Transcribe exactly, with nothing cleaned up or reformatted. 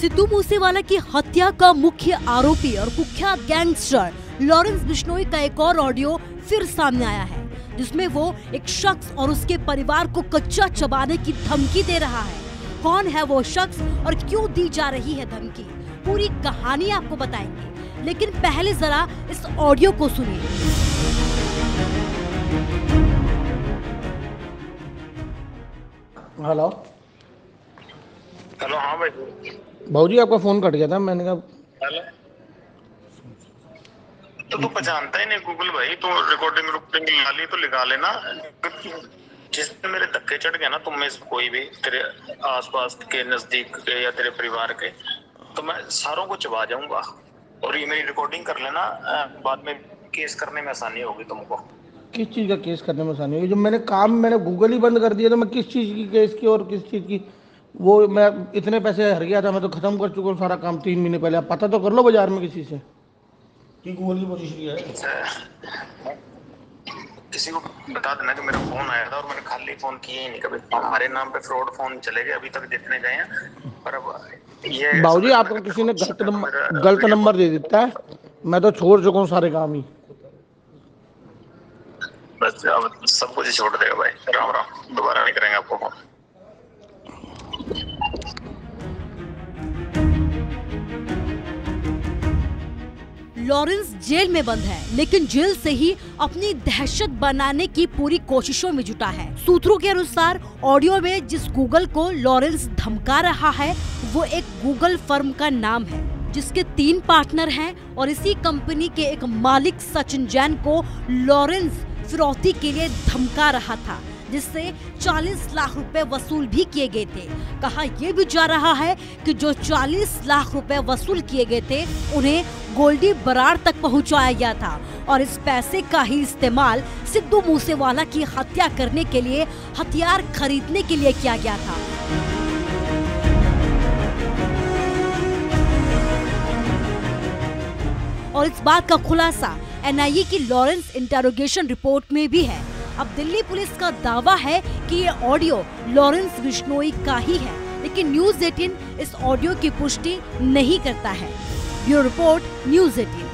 सिद्धू मूसेवाला की हत्या का मुख्य आरोपी और कुख्यात गैंगस्टर लॉरेंस बिश्नोई का एक और ऑडियो फिर सामने आया है, जिसमें वो एक शख्स और उसके परिवार को कच्चा चबाने की धमकी दे रहा है। कौन है वो शख्स और क्यों दी जा रही है धमकी, पूरी कहानी आपको बताएंगे, लेकिन पहले जरा इस ऑडियो को सुनिए। हेलो हेलो, हाँ भाई, भाऊजी आपका फोन कट गया था, मैंने कहा तो तू पहचानता ही नहीं गूगल भाई, तो रिकॉर्डिंग रिकॉर्डिंग लगा ली तो लगा लेना। जिसमें मेरे धक्के चढ़ गया ना, तुम में से कोई भी तेरे आसपास के नजदीक के या तेरे परिवार के, तो मैं सारों को चबा जाऊंगा। और ये मेरी रिकॉर्डिंग कर लेना, बाद में केस करने में आसानी होगी तुमको। किस चीज का केस करने में आसानी होगी? जब मैंने काम मैंने गूगल ही बंद कर दिया तो मैं किस चीज की केस की और किस चीज की वो, मैं इतने पैसे हर गया था, मैं तो खत्म कर चुका हूँ सारा काम तीन महीने पहले। आप पता तो कर लो बाजार में किसी से की है। किसी को बता देना कि मेरा फोन आया था और मैंने खाली फोन किए ही नहीं कभी। हमारे नाम पे फ्रॉड फोन चले गए अभी तक जितने गए हैं। पर अब ये बाबूजी आपको किसी ने गलत नंबर गलत नंबर दे देता है, मैं तो छोड़ चुका हूँ सारे काम ही। बस अब सब कुछ छोड़ देगा भाई, राम राम, दोबारा नहीं करेंगे आपको फोन। लॉरेंस जेल में बंद है, लेकिन जेल से ही अपनी दहशत बनाने की पूरी कोशिशों में जुटा है। सूत्रों के अनुसार ऑडियो में जिस गूगल को लॉरेंस धमका रहा है वो एक गूगल फर्म का नाम है, जिसके तीन पार्टनर हैं और इसी कंपनी के एक मालिक सचिन जैन को लॉरेंस फिरौती के लिए धमका रहा था, जिससे चालीस लाख रुपए वसूल भी किए गए थे। कहा यह भी जा रहा है कि जो चालीस लाख रुपए वसूल किए गए थे उन्हें गोल्डी बराड़ तक पहुंचाया गया था और इस पैसे का ही इस्तेमाल सिद्धू मूसेवाला की हत्या करने के लिए हथियार खरीदने के लिए किया गया था। और इस बात का खुलासा एन आई ए की लॉरेंस इंटरोगेशन रिपोर्ट में भी है। अब दिल्ली पुलिस का दावा है कि ये ऑडियो लॉरेंस बिश्नोई का ही है, लेकिन न्यूज़ अठारह इस ऑडियो की पुष्टि नहीं करता है। ब्यूरो रिपोर्ट, न्यूज़ अठारह।